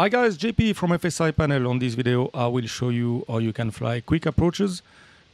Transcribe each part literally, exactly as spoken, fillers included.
Hi guys, J P from FSiPanel. On this video I will show you how you can fly quick approaches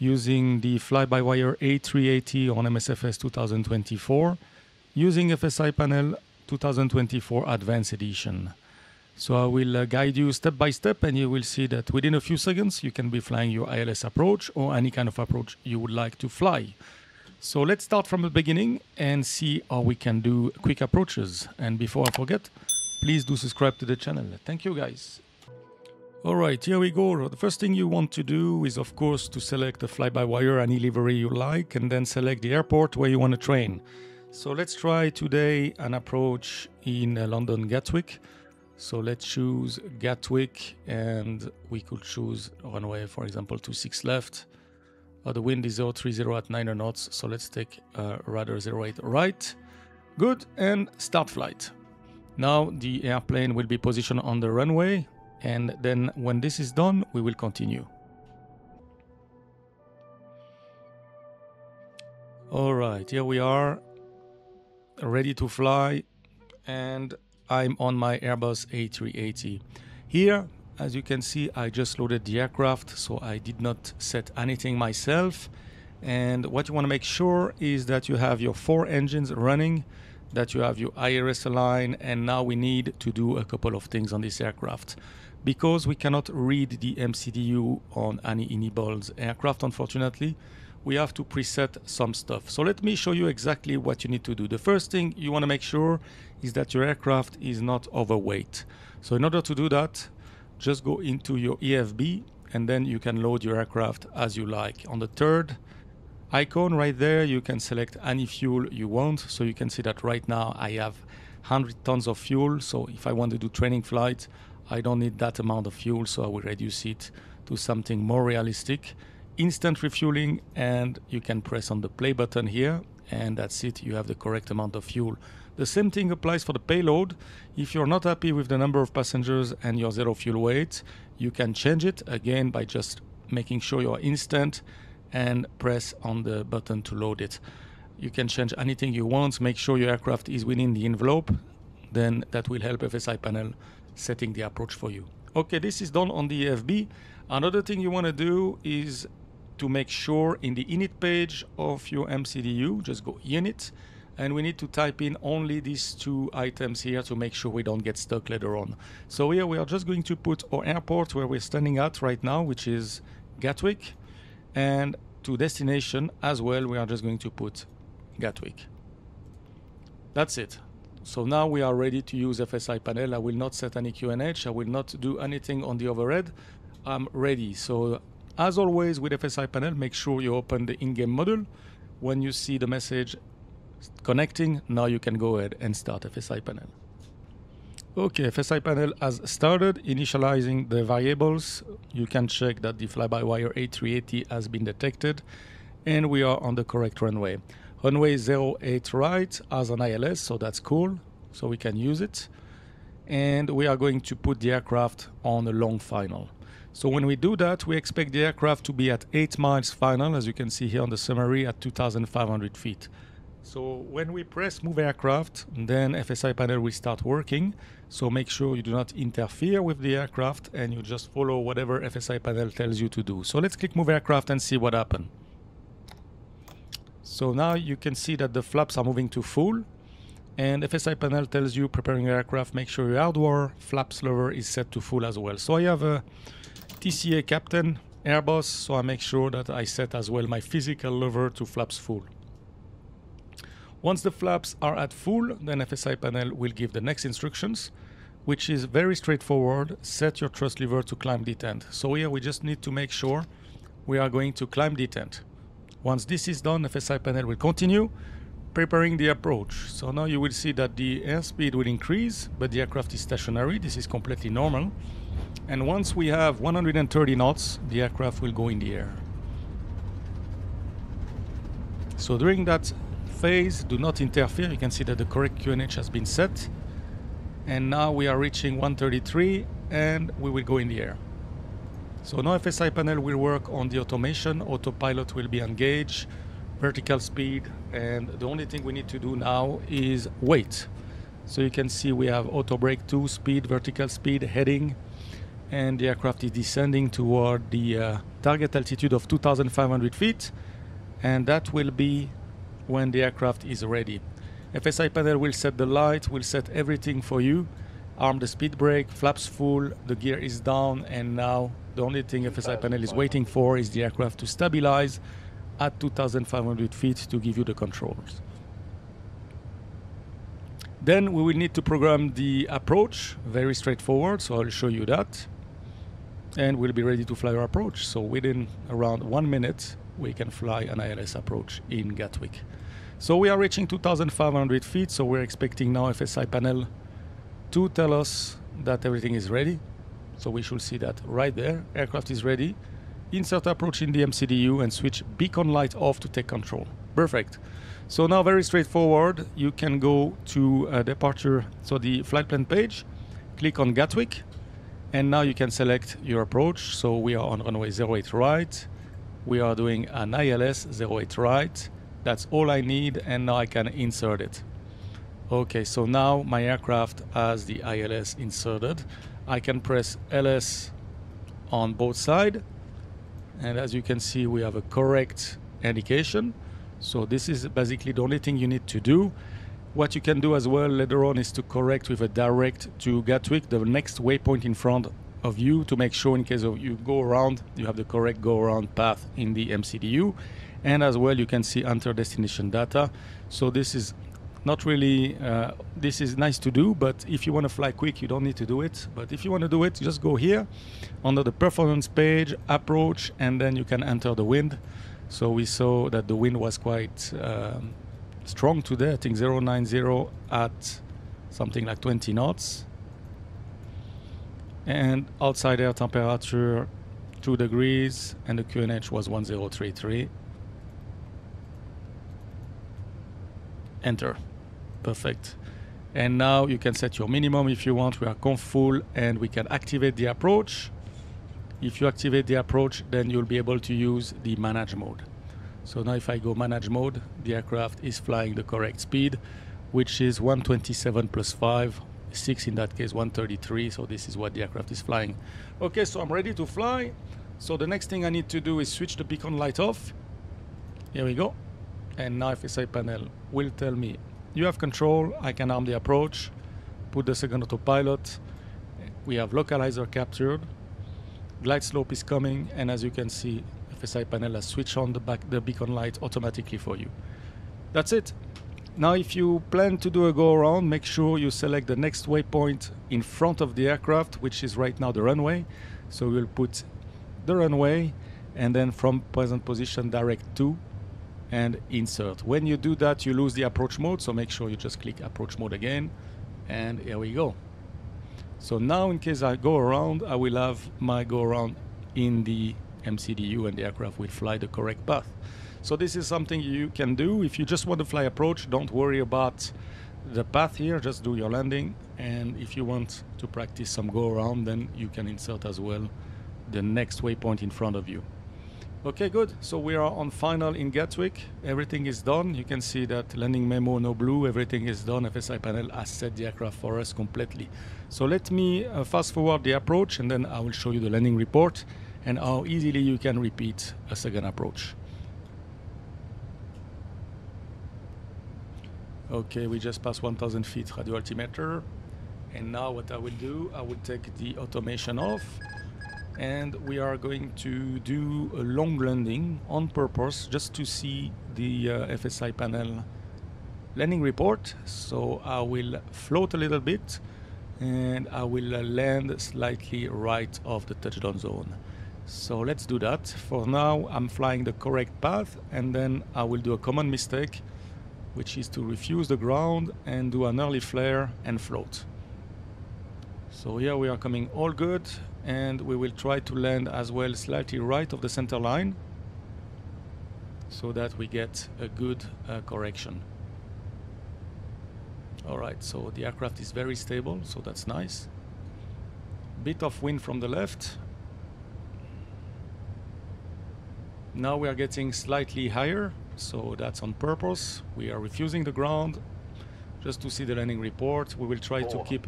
using the fly-by-wire A three eighty on M S F S two thousand twenty-four using FSiPanel two thousand twenty-four Advanced Edition. So I will uh, guide you step by step, and you will see that within a few seconds you can be flying your I L S approach or any kind of approach you would like to fly. So let's start from the beginning and see how we can do quick approaches. And before I forget, please do subscribe to the channel. Thank you guys. All right, here we go. The first thing you want to do is, of course, to select the fly-by-wire, any livery you like, and then select the airport where you want to train. So let's try today an approach in uh, London Gatwick. So let's choose Gatwick, and we could choose runway, for example, two six left. Uh, the wind is zero three zero at nine knots, so let's take uh, radar zero eight right. Good, and start flight. Now the airplane will be positioned on the runway, and then when this is done, we will continue. All right, here we are, ready to fly, and I'm on my Airbus A three eighty. Here, as you can see, I just loaded the aircraft, so I did not set anything myself. And what you want to make sure is that you have your four engines running, that you have your I R S aligned, and now we need to do a couple of things on this aircraft. Because we cannot read the M C D U on any Inibal's aircraft, unfortunately, we have to preset some stuff. So let me show you exactly what you need to do. The first thing you want to make sure is that your aircraft is not overweight. So in order to do that, just go into your E F B, and then you can load your aircraft as you like. On the third icon right there, you can select any fuel you want. So you can see that right now I have one hundred tons of fuel. So if I want to do training flight, I don't need that amount of fuel. So I will reduce it to something more realistic. Instant refueling, and you can press on the play button here, and that's it. You have the correct amount of fuel. The same thing applies for the payload. If you're not happy with the number of passengers and your zero fuel weight, you can change it again by just making sure you're instant and press on the button to load it. You can change anything you want. Make sure your aircraft is within the envelope. Then that will help FSiPanel setting the approach for you. Okay, this is done on the E F B. Another thing you want to do is to make sure in the init page of your M C D U, just go init. And we need to type in only these two items here to make sure we don't get stuck later on. So here we are just going to put our airport where we're standing at right now, which is Gatwick. And to destination as well, we are just going to put Gatwick. That's it. So now we are ready to use FSiPanel. I will not set any Q N H. I will not do anything on the overhead. I'm ready. So as always with FSiPanel, make sure you open the in-game module. When you see the message connecting, now you can go ahead and start FSiPanel. Okay, FSiPanel has started initializing the variables. You can check that the fly-by-wire A three eighty has been detected, and we are on the correct runway. Runway zero eight right as an I L S, so that's cool, so we can use it. And we are going to put the aircraft on a long final. So when we do that, we expect the aircraft to be at eight miles final, as you can see here on the summary, at two thousand five hundred feet. So when we press move aircraft, then FSiPanel will start working. So make sure you do not interfere with the aircraft, and you just follow whatever FSiPanel tells you to do. So let's click move aircraft and see what happens. So now you can see that the flaps are moving to full, and FSiPanel tells you preparing your aircraft, make sure your hardware flaps lever is set to full as well. So I have a T C A captain Airbus, so I make sure that I set as well my physical lever to flaps full. Once the flaps are at full, then FSiPanel will give the next instructions, which is very straightforward. Set your thrust lever to climb descent. So here we just need to make sure we are going to climb descent. Once this is done, FSiPanel will continue preparing the approach. So now you will see that the airspeed will increase, but the aircraft is stationary. This is completely normal. And once we have one hundred thirty knots, the aircraft will go in the air. So during that phase, do not interfere. You can see that the correct Q N H has been set, and now we are reaching one thirty-three, and we will go in the air. So now FSiPanel will work on the automation. Autopilot will be engaged, vertical speed, and the only thing we need to do now is wait. So you can see we have auto brake two, speed, vertical speed, heading, and the aircraft is descending toward the uh, target altitude of two thousand five hundred feet, and that will be when the aircraft is ready. FSiPanel will set the light, will set everything for you, arm the speed brake, flaps full, the gear is down, and now the only thing FSiPanel is waiting for is the aircraft to stabilize at two thousand five hundred feet to give you the controls. Then we will need to program the approach, very straightforward, so I'll show you that. And we'll be ready to fly our approach. So within around one minute, we can fly an I L S approach in Gatwick. So we are reaching two thousand five hundred feet, so we're expecting now FSiPanel to tell us that everything is ready. So we should see that right there. Aircraft is ready. Insert approach in the M C D U and switch beacon light off to take control. Perfect. So now very straightforward, you can go to uh, departure, so the flight plan page, click on Gatwick, and now you can select your approach. So we are on runway zero eight right, we are doing an I L S zero eight right, that's all I need, and now I can insert it. Okay, so now my aircraft has the I L S inserted. I can press L S on both sides, and as you can see we have a correct indication. So this is basically the only thing you need to do. What you can do as well later on is to correct with a direct to Gatwick, the next waypoint in front of you, to make sure in case of you go around, you have the correct go around path in the M C D U. And as well, you can see enter destination data. So this is not really, uh, this is nice to do, but if you want to fly quick, you don't need to do it. But if you want to do it, just go here under the performance page, approach, and then you can enter the wind. So we saw that the wind was quite um, strong today, I think zero nine zero at something like twenty knots. And outside air temperature two degrees, and the Q N H was one zero three three. Enter. Perfect. And now you can set your minimum if you want. We are comfortable and we can activate the approach. If you activate the approach, then you'll be able to use the manage mode. So now if I go manage mode, the aircraft is flying the correct speed, which is one twenty-seven plus five, six in that case, one thirty-three. So this is what the aircraft is flying. Okay, so I'm ready to fly. So the next thing I need to do is switch the beacon light off. Here we go. And now FSiPanel will tell me, you have control, I can arm the approach, put the second autopilot. We have localizer captured. Glide slope is coming, and as you can see, FSiPanel has switched on the, back, the beacon light automatically for you. That's it. Now, if you plan to do a go around, make sure you select the next waypoint in front of the aircraft, which is right now the runway. So we'll put the runway, and then from present position, direct to, and insert. When you do that, you lose the approach mode, so make sure you just click approach mode again, and here we go. So now in case I go around, I will have my go around in the M C D U and the aircraft will fly the correct path. So this is something you can do. If you just want to fly approach, don't worry about the path here, just do your landing. And if you want to practice some go around, then you can insert as well the next waypoint in front of you. Okay, good. So we are on final in Gatwick. Everything is done. You can see that landing memo, no blue. Everything is done. FSiPanel has set the aircraft for us completely. So let me uh, fast forward the approach, and then I will show you the landing report and how easily you can repeat a second approach. Okay, we just passed one thousand feet radio altimeter. And now what I will do, I will take the automation off. And we are going to do a long landing on purpose just to see the uh, FSiPanel landing report. So I will float a little bit and I will uh, land slightly right of the touchdown zone. So let's do that. For now, I'm flying the correct path, and then I will do a common mistake, which is to refuse the ground and do an early flare and float. So here we are coming all good, and we will try to land as well slightly right of the center line so that we get a good uh, correction. All right, so the aircraft is very stable, so that's nice. Bit of wind from the left. Now we are getting slightly higher, so that's on purpose. We are refusing the ground, just to see the landing report. We will try to keep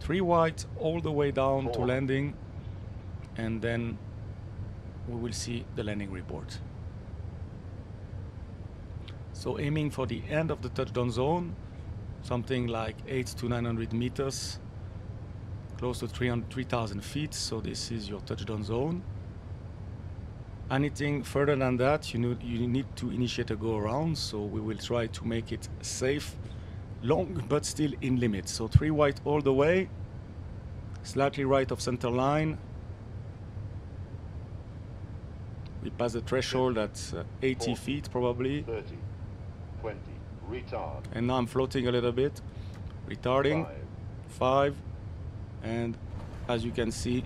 three white all the way down to landing, and then we will see the landing report. So aiming for the end of the touchdown zone, something like eight to nine hundred meters, close to three thousand feet. So this is your touchdown zone. Anything further than that, you need, you need to initiate a go around. So we will try to make it safe, long but still in limits. So three white all the way, slightly right of center line. We pass the threshold at uh, eighty feet probably. thirty, twenty, retard. And now I'm floating a little bit, retarding, five, and as you can see,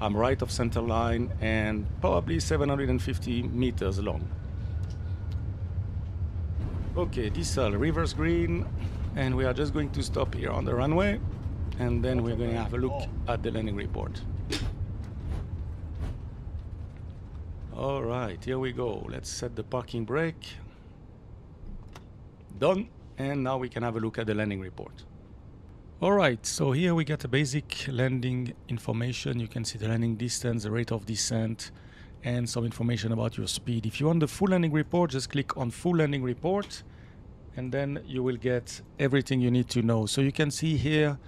I'm right of center line and probably seven hundred fifty meters long. Okay, decel, reverse green, and we are just going to stop here on the runway, and then we're going to have a look at the landing report. All right, here we go. Let's set the parking brake. Done. And now we can have a look at the landing report. All right, so here we get a basic landing information. You can see the landing distance, the rate of descent, and some information about your speed. If you want the full landing report, just click on full landing report, and then you will get everything you need to know. So you can see here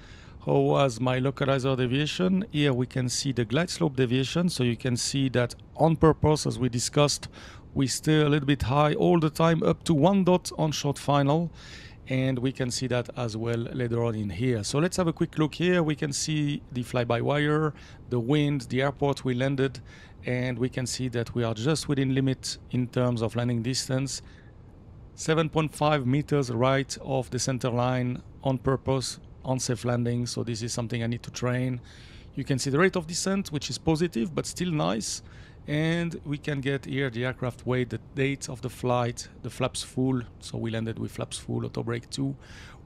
how was my localizer deviation. Here we can see the glide slope deviation, so you can see that on purpose, as we discussed, we stay a little bit high all the time, up to one dot on short final, and we can see that as well later on in here. So let's have a quick look here. We can see the fly-by-wire, the wind, the airport we landed, and we can see that we are just within limit in terms of landing distance. seven point five meters right of the center line on purpose, on safe landing, so this is something I need to train. You can see the rate of descent, which is positive but still nice, and we can get here the aircraft weight, the date of the flight, the flaps full, so we landed with flaps full, auto brake two,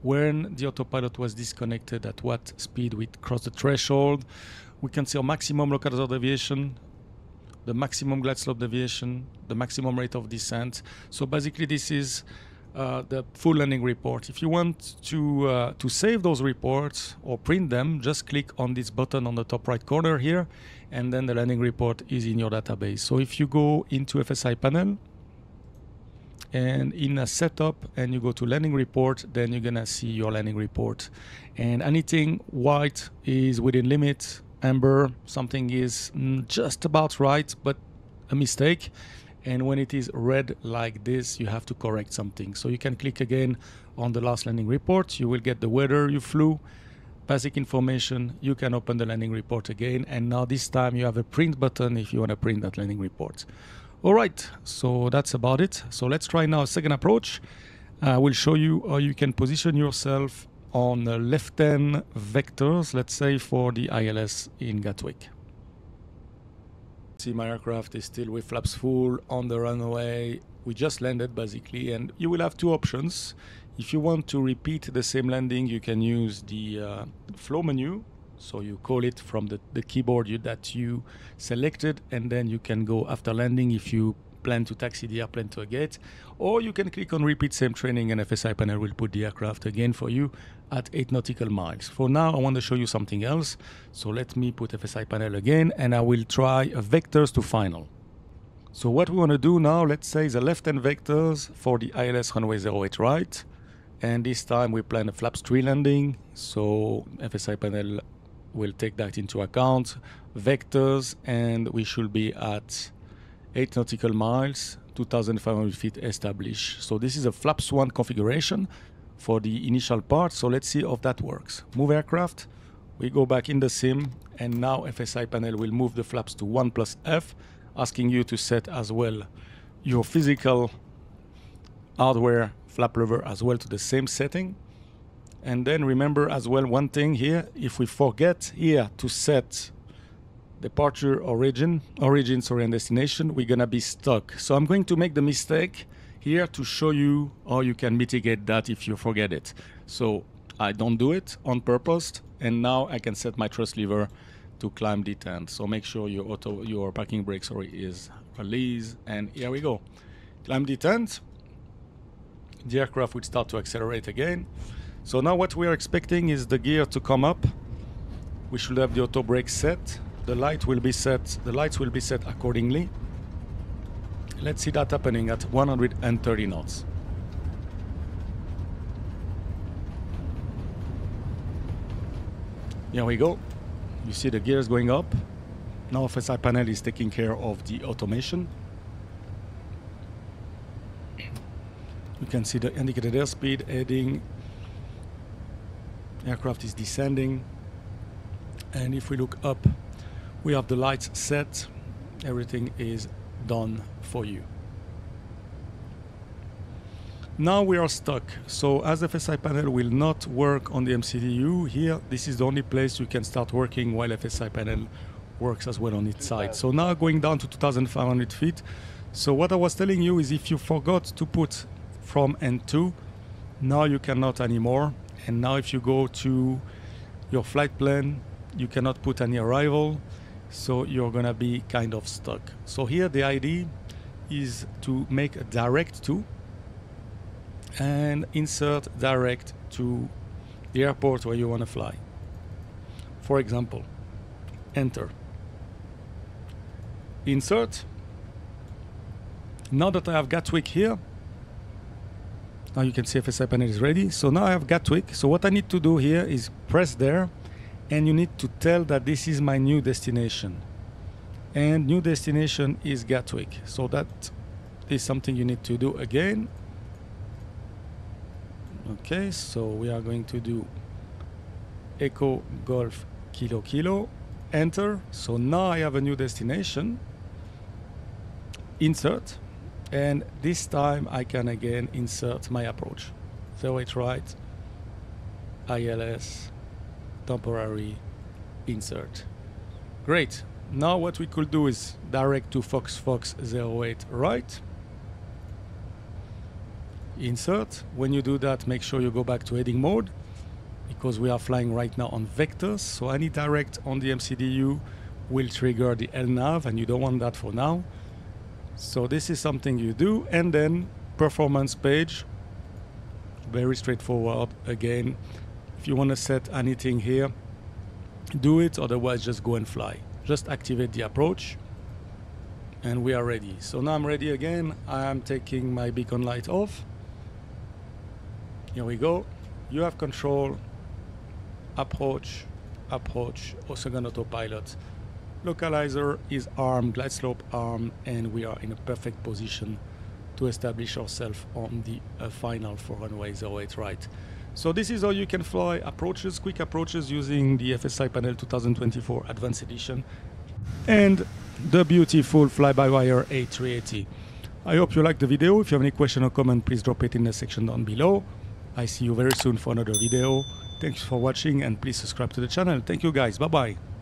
when the autopilot was disconnected, at what speed we crossed the threshold. We can see our maximum localizer deviation, the maximum glide slope deviation, the maximum rate of descent. So basically this is Uh, the full landing report. If you want to uh, to save those reports or print them, just click on this button on the top right corner here, and then the landing report is in your database. So if you go into FSiPanel and in a setup and you go to landing report, then you're gonna see your landing report, and anything white is within limit, amber something is mm, just about right but a mistake, and when it is red like this, you have to correct something. So you can click again on the last landing report, you will get the weather you flew, basic information, you can open the landing report again, and now this time you have a print button if you want to print that landing report. All right, so that's about it. So let's try now a second approach. I will show you how you can position yourself on the left-hand vectors, let's say for the I L S in Gatwick. See, my aircraft is still with flaps full on the runway. We just landed basically, and you will have two options. If you want to repeat the same landing, you can use the uh, flow menu, so you call it from the, the keyboard you, that you selected, and then you can go after landing if you plan to taxi the airplane to a gate, or you can click on repeat same training and FSiPanel will put the aircraft again for you at eight nautical miles. For now I want to show you something else, so let me put FSiPanel again and I will try a vectors to final. So what we want to do now, let's say the left-hand vectors for the I L S runway zero eight right, and this time we plan a flaps three landing, so FSiPanel will take that into account, vectors, and we should be at eight nautical miles, two thousand five hundred feet established. So this is a flaps one configuration for the initial part. So let's see if that works. Move aircraft, we go back in the sim, and now FSiPanel will move the flaps to one plus F, asking you to set as well your physical hardware flap lever as well to the same setting. And then remember as well one thing here, if we forget here to set departure origin, origin sorry, and destination, we're gonna be stuck. So I'm going to make the mistake here to show you how you can mitigate that if you forget it. So I don't do it on purpose, and now I can set my thrust lever to climb descent. So make sure your auto, your parking brake, sorry, is released, and here we go. Climb descent. The aircraft would start to accelerate again. So now what we are expecting is the gear to come up. We should have the auto brake set. The light will be set. The lights will be set accordingly. Let's see that happening at one hundred thirty knots. Here we go. You see the gears going up. Now FSiPanel is taking care of the automation. You can see the indicated airspeed heading. Aircraft is descending. And if we look up, we have the lights set. Everything is done for you. Now we are stuck. So as FSiPanel will not work on the M C D U here, this is the only place you can start working while FSiPanel works as well on its side. So now going down to two thousand five hundred feet. So what I was telling you is if you forgot to put from and to, now you cannot anymore. And now if you go to your flight plan, you cannot put any arrival. So you're gonna be kind of stuck. So here the idea is to make a direct to and insert direct to the airport where you want to fly. For example, enter, insert. Now that I have Gatwick here, now you can see FSiPanel is ready. So now I have Gatwick. So what I need to do here is press there, and you need to tell that this is my new destination, and new destination is Gatwick. So that is something you need to do again. Okay, so we are going to do Echo Golf Kilo Kilo, enter. So now I have a new destination, insert, and this time I can again insert my approach. So it's right, I L S, temporary, insert. Great. Now what we could do is direct to Fox Fox zero eight right. Insert. When you do that, make sure you go back to heading mode, because we are flying right now on vectors. So any direct on the M C D U will trigger the L NAV, and you don't want that for now. So this is something you do. And then performance page, very straightforward again. If you want to set anything here, do it. Otherwise, just go and fly. Just activate the approach, and we are ready. So now I'm ready again. I am taking my beacon light off. Here we go. You have control, approach, approach, or second autopilot. Localizer is armed, glide slope armed, and we are in a perfect position to establish ourselves on the uh, final for runway zero eight right. So this is how you can fly approaches, quick approaches, using the FSiPanel twenty twenty-four Advanced Edition and the beautiful fly-by-wire A three eighty. I hope you liked the video. If you have any question or comment, please drop it in the section down below. I see you very soon for another video. Thanks for watching, and please subscribe to the channel. Thank you guys. Bye-bye.